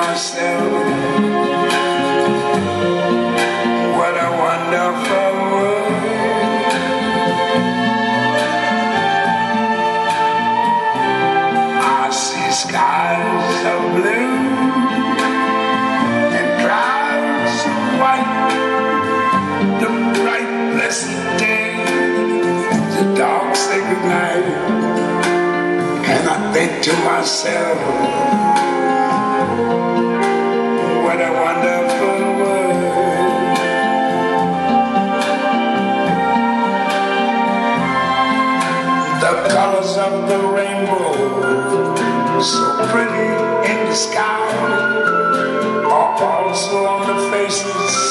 myself. What a wonderful world. I see skies of blue and clouds of white. The bright, blessed day, the dark, sacred night. And I think to myself, what a wonderful world. The colors of the rainbow, so pretty in the sky, are also on the faces